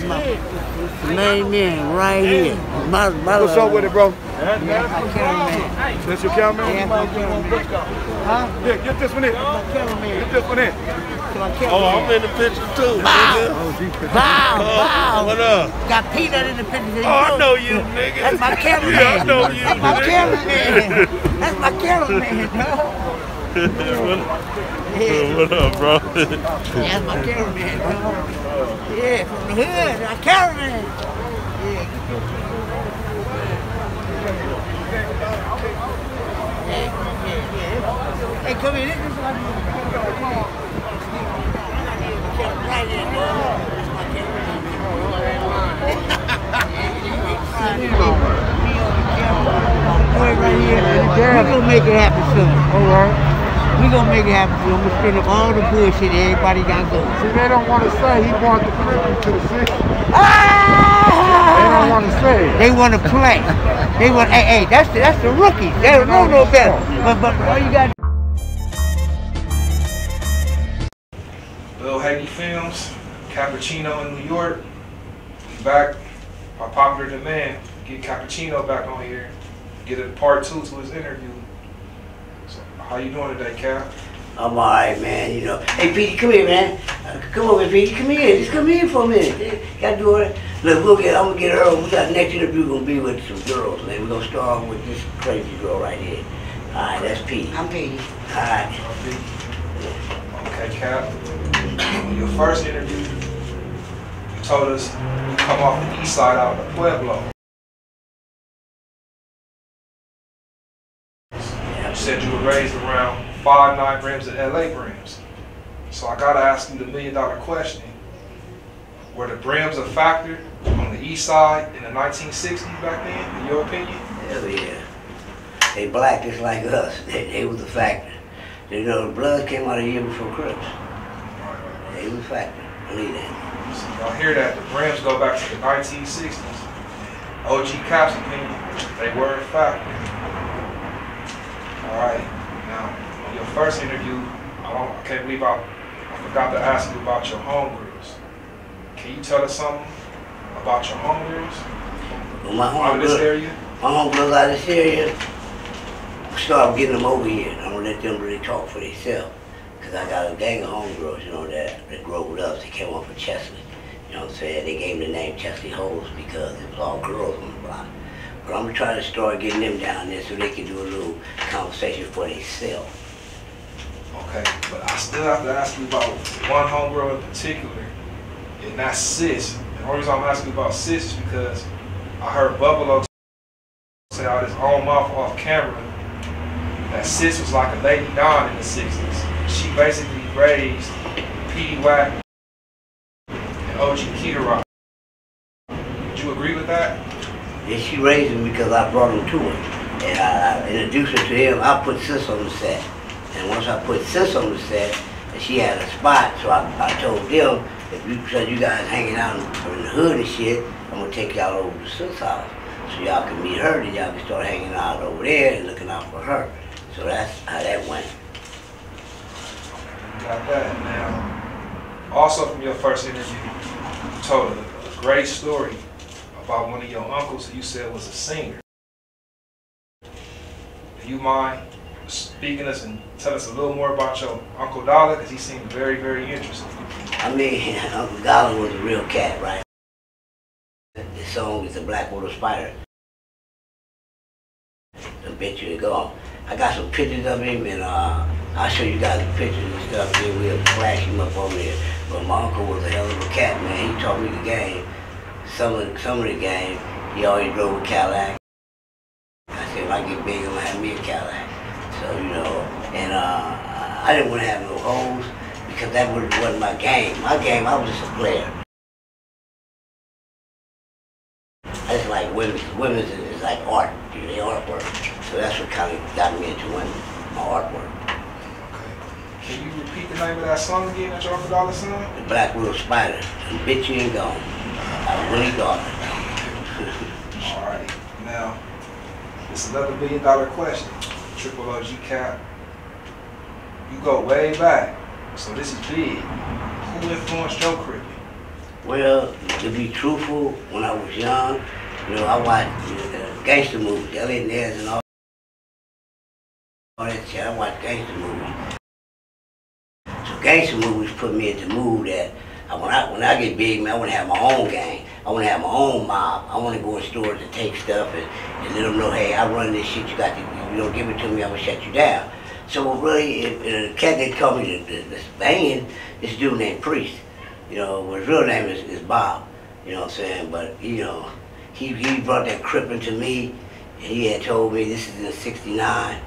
Main man right here. What's up with it, bro? That's your cameraman? Huh? Yeah, get this one in. Get this one in. Oh, I'm in the picture too. Wow. What up? Got Peanut in the picture. Oh, I know you, nigga. That's my cameraman. Yeah, I know you. That's my cameraman. That's my cameraman, bro. What up, bro? That's my caravan, bro. Yeah, from the hood, my caravan. Yeah. Hey, come in. This is what I need. That's my caravan. Boy, right here. We're gonna make it happen soon. Alright. We're going to make it happen. We're going to spin up all the bullshit everybody got going. See, they don't want to say he wanted to contribute to the city. Ah! They don't want to say it. They want to play. They want, hey, that's the rookies. They don't know no better. But all you got to do. Lil Haiti Films, Cappuccino in New York. He's back by popular demand. Get Cappuccino back on here. Get a part two to his interview. How you doing today, Cap? I'm all right, man. You know, hey, Petey, come here, man. Come over, Petey. Come here. Just come here for a minute. Gotta do it. Look, I'm gonna get Earl. We got next interview. Gonna be with some girls, man. We're gonna start with this crazy girl right here. All right, that's Petey. I'm Petey. All right. Okay, Cap. On your first interview, you told us you come off the east side out of Pueblo. Said you were raised around 59 Brims and LA Brims. So I gotta ask you the $1 million question. Were the Brims a factor on the east side in the 1960s back then, in your opinion? Hell yeah. They black just like us. They was a factor. You know, the Bloods came out a year before Crips. Right. They was a factor. Believe that. So y'all hear that. The Brims go back to the 1960s. OG Cap's opinion, they were a factor. Alright, now, on your first interview, I can't believe I forgot to ask you about your homegirls. Can you tell us something about your homegirls? Well, my homegirls out of this area, I started getting them over here. I'm going to let them really talk for themselves. Because I got a gang of homegirls, you know, that growed up. They came off of Chesley. You know what I'm saying? They gave me the name Chesley Hoes because it was all girls on the block. But I'm trying to start getting them down there so they can do a little conversation for themselves. Okay, but I still have to ask you about one homegirl in particular, and that's Sis. The only reason I'm asking about Sis is because I heard Bubba Lowe say out his own mouth off camera that Sis was like a lady Don in the 60s. She basically raised Peddie Wacc and OG Keita Rock. Would you agree with that? And she raised him because I brought him to her. And I introduced her to him. I put Sis on the set. And once I put Sis on the set, and she had a spot, so I told them, if you said you guys hanging out in the hood and shit, I'm going to take y'all over to Sis' house. So y'all can meet her, then y'all can start hanging out over there and looking out for her. So that's how that went. Got that. Now, also from your first interview, you told a great story about one of your uncles who you said was a singer. Do you mind speaking to us and tell us a little more about your Uncle Dollar? Because he seemed very, very interesting. I mean, Uncle Dollar was a real cat, right? The song is the Blackwater Spider. A bit you go. I got some pictures of him, and I'll show you guys the pictures and stuff, and we'll flash him up over there. But my uncle was a hell of a cat, man. He taught me the game. Some of the game, he always drove a Cadillac. I said, if I get big, I'm going to have me a Cadillac. So, you know, and I didn't want to have no hoes because that wasn't my game. My game, I was just a player. I just like women. Women is like art, you know, they artwork. So that's what kind of got me into women, my artwork. Okay. Can you repeat the name of that song again that your Uncle Dollar song? The Blackwater Spider. And bitch, you ain't gone. I really got it. All right. Now, it's another $1 million question. Triple OG Cap. You go way back, so this is big. Who influenced your cricket? Well, to be truthful, when I was young, you know, I watched gangster movies, Elliot Ness and all that shit. I watched gangster movies. So gangster movies put me into the mood that when I get big, man, I want to have my own gang. I want to have my own mob. I want to go in stores and take stuff and let them know, hey, I run this shit. You got to, you know, give it to me. I'm gonna shut you down. So really, the cat that told me this band, this dude named Priest. You know, his real name is Bob, you know what I'm saying? But, you know, he brought that crippin' to me, and he had told me, this is in 69,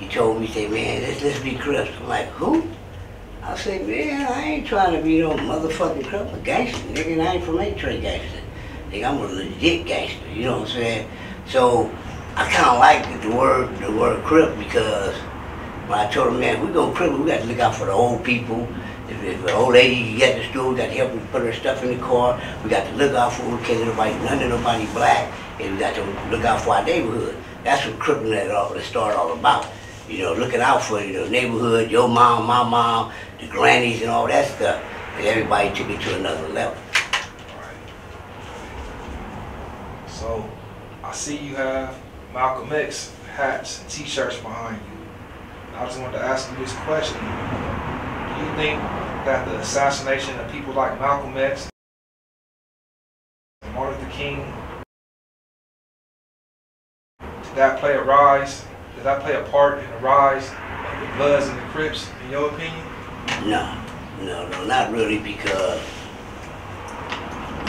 he told me, he said, man, let's be Crips. I'm like, who? I said, man, I ain't trying to be no motherfucking Crip, a gangster, nigga, and I ain't from May Trey gangster. Nigga, I'm a legit gangster, you know what I'm saying? So, I kind of like the word Crip, because when I told him, man, we go Crip, we got to look out for the old people. If an old lady get the stool, we got to help her put her stuff in the car. We got to look out for who can't nobody, none of nobody black, and we got to look out for our neighborhood. That's what crippling that started all about. You know, looking out for your neighborhood, your mom, my mom, the grannies, and all that stuff. And everybody took it to another level. All right. So, I see you have Malcolm X hats and T-shirts behind you. I just wanted to ask you this question. Do you think that the assassination of people like Malcolm X and Martin Luther King, did that play a part in the rise of the Bloods and the Crips, in your opinion? No, not really, because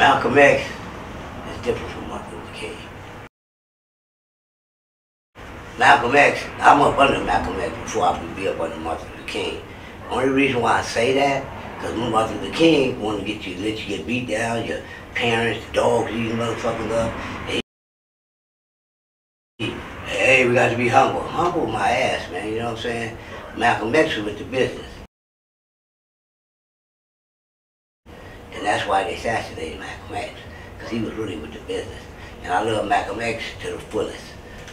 Malcolm X is different from Martin Luther King. Malcolm X, I'm up under Malcolm X before I could be up under Martin Luther King. Only reason why I say that, because Martin Luther King wanted to get you, let you get beat down, your parents, the dogs, these motherfuckers up. And hey, we got to be humble. Humble my ass, man, you know what I'm saying? Malcolm X was with the business. And that's why they assassinated Malcolm X, because he was really with the business. And I love Malcolm X to the fullest.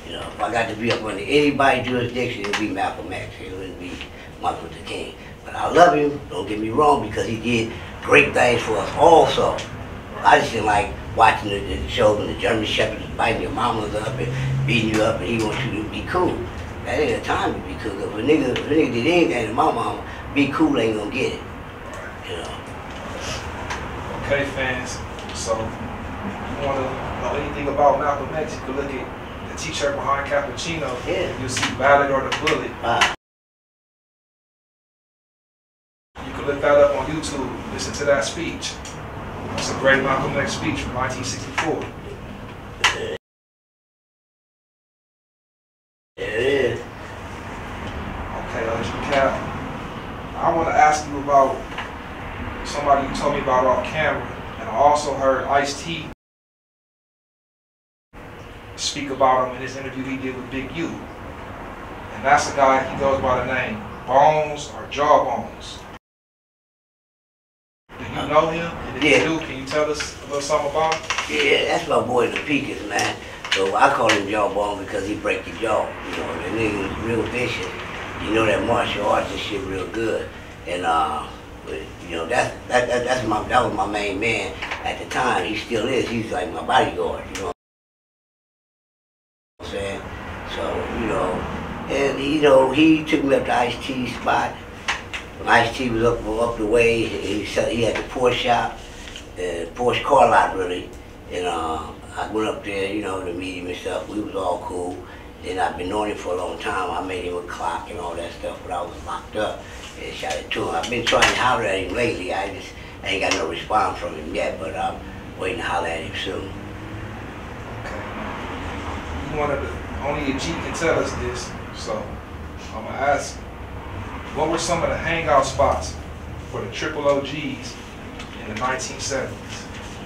You know, if I got to be up under anybody's jurisdiction, it would be Malcolm X. It wouldn't be Martin Luther King. But I love him, don't get me wrong, because he did great things for us also. I just didn't like watching the shows when the German Shepherds biting your mamas up and beating you up and he wants you to be cool. That ain't a time to be cool. If a nigga did anything to my mama, be cool ain't gonna get it. You know. Okay, fans, so if you wanna know anything about Malcolm X, you can look at the T-shirt behind Cappuccino. Yeah. You'll see Ballad or the Bullet. Look that up on YouTube, listen to that speech. It's a great Malcolm X speech from 1964. It is. Okay, Cap, I want to ask you about somebody you told me about off camera, and I also heard Ice T speak about him in his interview he did with Big U. And that's the guy, he goes by the name Bones or Jawbones. You know him? And if you do, can you tell us a little something about him? Yeah, that's my boy, the Peaches, man. So I call him Jawbone because he break your jaw. You know, that nigga was real vicious. You know that martial arts and shit real good. And you know, that was my main man at the time. He still is. He's like my bodyguard. You know what I'm saying? So you know, and you know, he took me up to Ice T spot. Ice T was up the way. He had the Porsche shop, Porsche car lot really, and I went up there, you know, to meet him and stuff. We was all cool. Then I've been knowing him for a long time. I made him a clock and all that stuff, but I was locked up and shot it to him. I've been trying to holler at him lately. I ain't got no response from him yet, but I'm waiting to holler at him soon. Okay. Only a G can tell us this, so I'm gonna ask. What were some of the hangout spots for the triple OGs in the 1970s?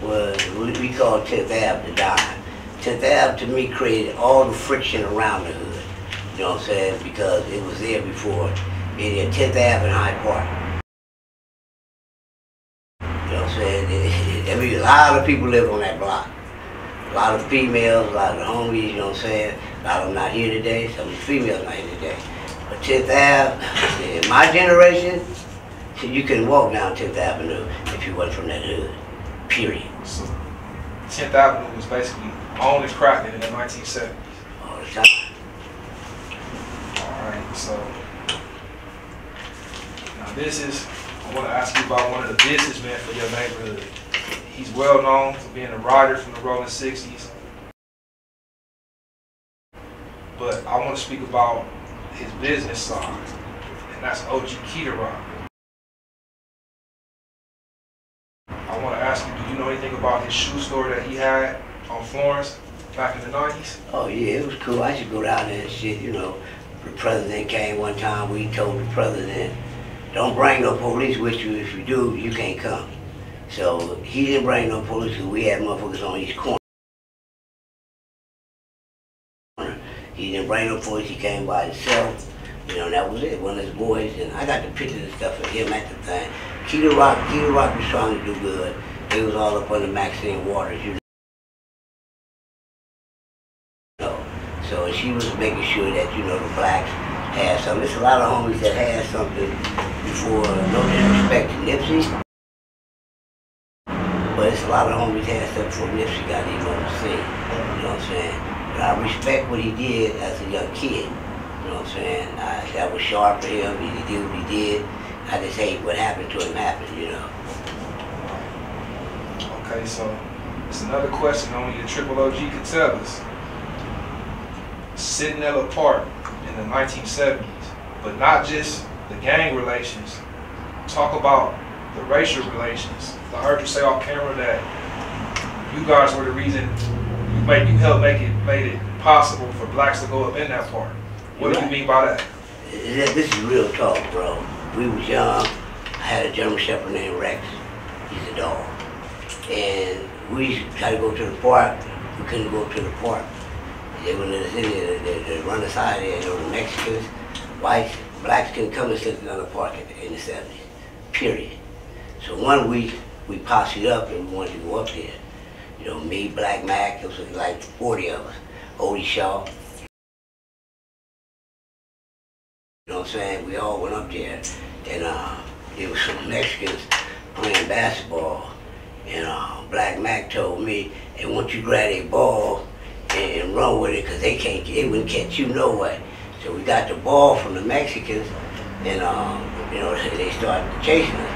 Well, we called 10th Ave the Dime. 10th Ave to me created all the friction around the hood. You know what I'm saying? Because it was there before. It had 10th Ave and Hyde Park. You know what I'm saying? I mean, a lot of people live on that block. A lot of females, a lot of homies, you know what I'm saying? A lot of them not here today, some of the females not here today. But 10th Ave, in my generation, so you couldn't walk down 10th Avenue if you wasn't from that hood. Period. So 10th Avenue was basically owned and crafted in the 1970s. Oh, God. Alright, so now this is, I want to ask you about one of the businessmen for your neighborhood. He's well known for being a writer from the Rolling 60s. But I want to speak about his business side, and that's OG Keita Rock. I want to ask you, do you know anything about his shoe store that he had on Florence back in the 90s? Oh yeah, it was cool. I should go down there and shit, you know. The president came one time, we told the president, don't bring no police with you. If you do, you can't come. So he didn't bring no police because we had motherfuckers on each corner. He didn't bring no police, he came by himself. You know, and that was it, one of his boys. And I got the pictures and stuff of him at the time. Keita Rock was trying to do good. They was all up under Maxine Waters, you know. So she was making sure that, you know, the blacks had something. There's a lot of homies that had something before, no disrespect to Nipsey. But it's a lot of homies that had stuff before Nipsey got even on the scene. You know what I'm saying? But I respect what he did as a young kid. You know what I'm saying? That was sharp for him. He did what he did. I just hate what happened to him happened, you know. Okay, so it's another question only your Triple OG could tell us. Centennial Park in the 1970s, but not just the gang relations. Talk about the racial relations. I heard you say off camera that you guys were the reason you helped make it possible for blacks to go up in that park. What do you mean by that? This is real talk, bro. We was young. I had a German Shepherd named Rex. He's a dog. And we used to try to go to the park. We couldn't go to the park. They wouldn't let us in there. They'd run us out of there. There were Mexicans, whites, blacks couldn't come and sit down the park in the 70s, period. So one week, we posseed up and we wanted to go up there. You know, me, Black Mac, it was like 40 of us. Odie Shaw. You know what I'm saying? We all went up there, and it was some Mexicans playing basketball. And Black Mac told me, "Hey, once you grab a ball and run with it, because they wouldn't catch you no way." So we got the ball from the Mexicans, and you know, they started chasing us.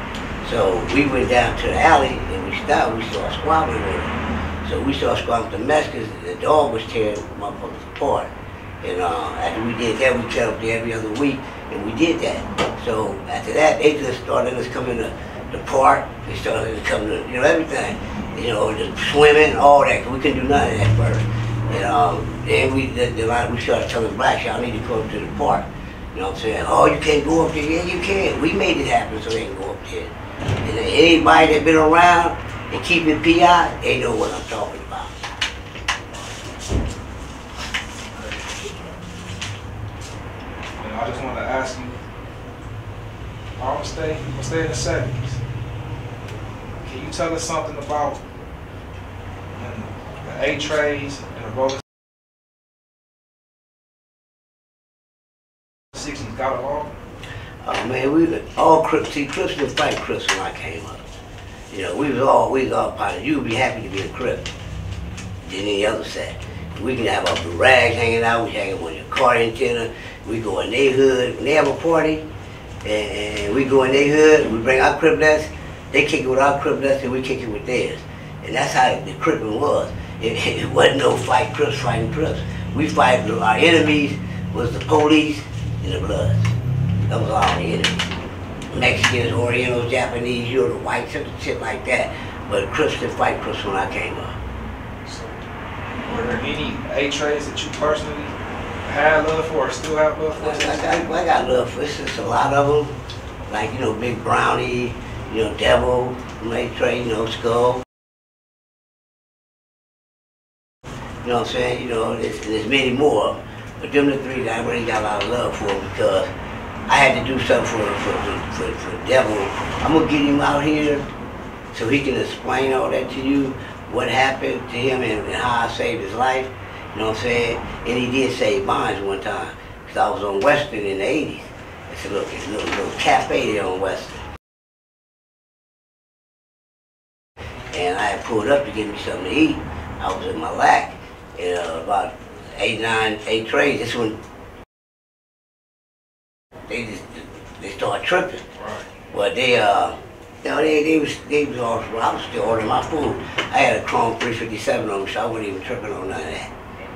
So we went down to the alley, and we started squabbling with it. So we started squabbling with the Mexicans, and the dog was tearing motherfuckers apart. And after we did that, we cut up there every other week, and we did that. So after that, they just started letting us come in the park. They started letting us come to, you know, everything. You know, the swimming, all that, because we couldn't do none of that first. And then we started telling blacks, y'all need to go up to the park. You know what I'm saying? Oh, you can't go up there. Yeah, you can. We made it happen so they can go up there. And anybody that been around and keep it P.I., they know what I'm talking about. I just want to ask you, I'm gonna stay in the 70s. Can you tell us something about when the A Trays and the Rolling 60s got along? Oh man, we were all Crips and fight Crips when I came up. You know, we was all partners. You'd be happy to be a Crip than any other set. We can have our rags hanging out, we hanging with your car antenna. We go in their hood, when they have a party, and we go in their hood, we bring our Crip nuts, they kick it with our Crip nuts, and we kick it with theirs. And that's how the Crippin' was. It wasn't no fight Crips fighting Crips. We fight, our enemies was the police and the Bloods. That was all the enemies. Mexicans, Orientals, Japanese, you know, the whites, shit like that. But Crips didn't fight Crips when I came up. So, were there any A-Trays that you personally had love for or still have love for? I got love for just a lot of them. Like, you know, Big Brownie, you know, Devil, May Trey, you know, Skull. You know what I'm saying? You know, there's many more. But them the three that I really got a lot of love for because I had to do something for Devil. I'm going to get him out here so he can explain all that to you, what happened to him and how I saved his life. You know what I'm saying? And he did save mine one time. Because I was on Western in the 80s. It's a little cafe there on Western. And I had pulled up to get me something to eat. I was in my lack, and about eight trays, this one, they started tripping. Right. But they was all, I was still ordering my food. I had a Chrome 357 on me, so I wasn't even tripping on none of that,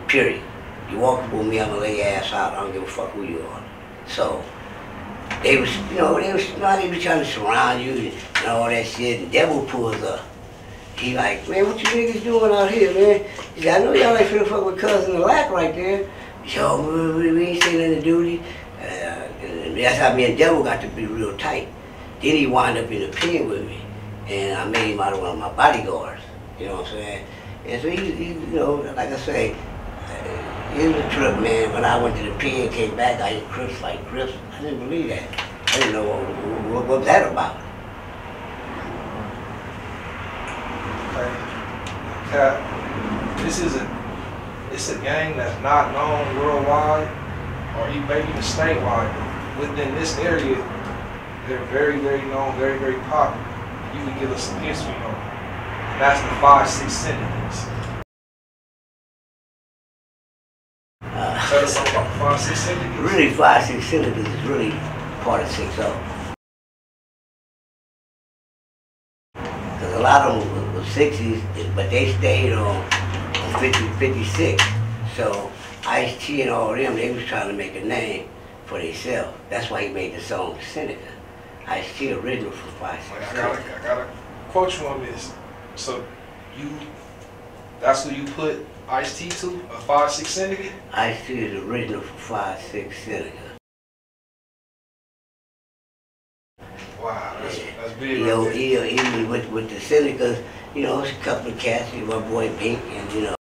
period. You walk up with me, I'm gonna lay your ass out, I don't give a fuck who you are. So, they was trying to surround you and all that shit, and Devil pulls up. He like, man, what you niggas doing out here, man? He said, I know y'all ain't finna fuck with Cousin the Lack right there. He said, oh, we ain't saying nothing to duty. And that's how me and Devil got to be real tight. Then he wound up in a pen with me, and I made him out of one of my bodyguards, you know what I'm saying? And so he you know, like I say, it was a trip, man. When I went to the pen and came back, I ate crisps like crisps. I didn't believe that. I didn't know what was that about. This is a gang that's not known worldwide or even statewide. Within this area, they're very, very known, very, very popular. You can give us some history on them. That's the 5-6 syndicates. Tell us about 5-6 syndicates. Really, 5-6 syndicates is really part of 6-0. Because a lot of them were 60s, but they stayed on 56. So Ice T and all them, they was trying to make a name for themselves. That's why he made the song Seneca. Ice T original from 5-6. I gotta quote you on this. So that's who you put Ice T to, a 5-6 syndicate? Ice T is original for 5-6 syndicate. Wow, that's big. You know, even with the syndicates, you know, it's a couple of cats, my boy Pink, and you know,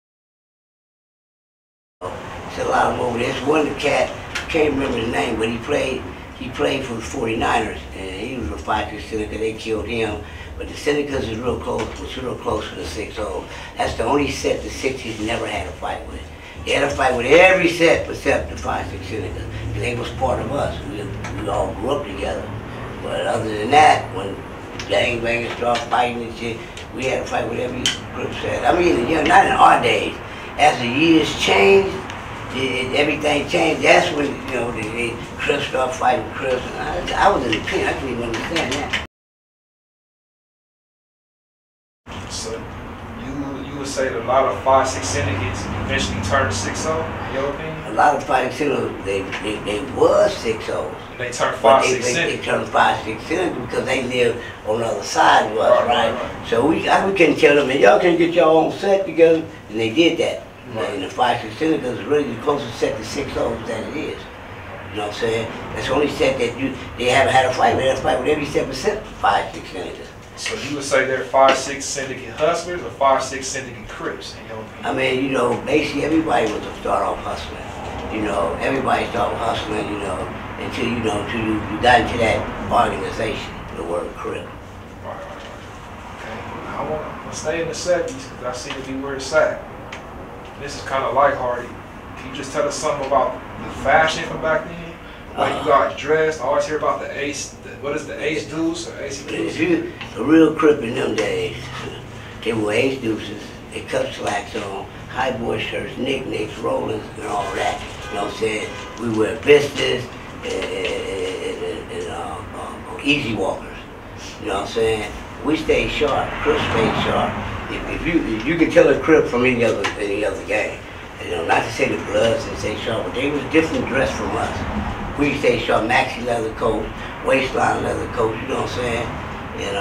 it's a lot of over there. There's one cat, can't remember the name, but he played for the 49ers, and he was a 5-6 syndicate. They killed him. But the syndicates is real close to the 6-0. That's the only set the 60s never had a fight with. They had a fight with every set except the 5-6 syndicates. They was part of us. We all grew up together. But other than that, when gangbangers start fighting and shit, we had a fight with every group set. I mean, you know, not in our days. As the years changed, everything changed. That's when, you know, the Crips start fighting Crips. I was in the pen. I couldn't even understand that. So you would say that a lot of 5-6 syndicates eventually turned 6-0, in your opinion? A lot of 5-6 syndicates, they was 6-0s. They turned 5-6 syndicates? They turned 5-6 syndicates because they lived on the other side of us, right? So we couldn't tell them, y'all can get your own set together, and they did that. Right. And the 5-6 syndicates is really the closest set to 6-0s that it is. You know what I'm saying? That's the only set that they haven't had a fight with. They had a fight with every 7% 5-6 syndicates. So you would say they're 5-6 syndicate hustlers or 5-6 syndicate Crips in your opinion? I mean, you know, basically everybody was to start off hustling. You know, everybody started hustling, you know, until you got into that organization, the word Crip. Right. Okay. Now I want to stay in the 70s because I seem to be where it's at. This is kind of lighthearted. Can you just tell us something about the fashion from back then? Like you got dressed, I always hear about the ace, what is the ace deuce or ace deuce? The real Crip in them days, they were ace deuces, they cut slacks on, high boy shirts, knickknacks, rollers, and all that. You know what I'm saying? We wear vistas and easy walkers. You know what I'm saying? We stayed sharp, Crip stayed sharp. If you can tell a Crip from any other gang. You know, not to say the Bloods and say sharp, but they was different dressed from us. We stay short, maxi leather coat, waistline leather coat, you know what I'm saying? And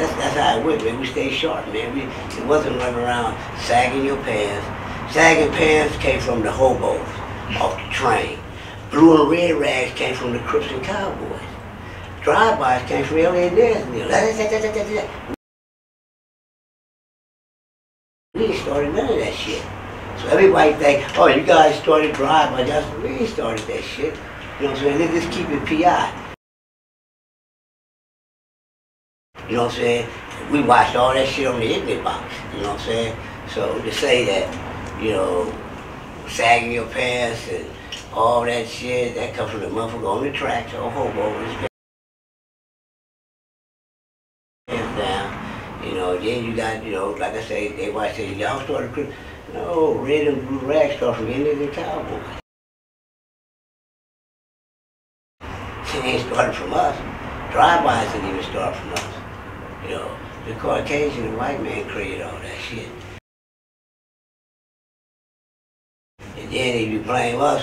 that's how it went, man. We stay short, man. It wasn't running around sagging your pants. Sagging pants came from the hobos off the train. Blue and red rags came from the Crips and Cowboys. Drive-bys came from LA Brims. We didn't start none of that shit. So everybody think, oh, you guys started drive-by, y'all really started that shit. You know what I'm saying? Let's just keep it P.I. You know what I'm saying? We watched all that shit on the internet box. You know what I'm saying? So to say that, you know, sagging your pants and all that shit, that comes from the motherfucker on the tracks or hobo with his pants down. You know, then you got sometimes, you know, like I say, they might say, y'all started Christmas. No, red and blue rags start from Indians and cowboys. It ain't started from us. Drive-bys didn't even start from us. You know, the Caucasian and white man created all that shit. And then if you blame us,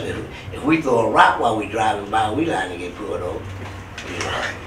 if we throw a rock while we driving by, we liable to get pulled over. You know.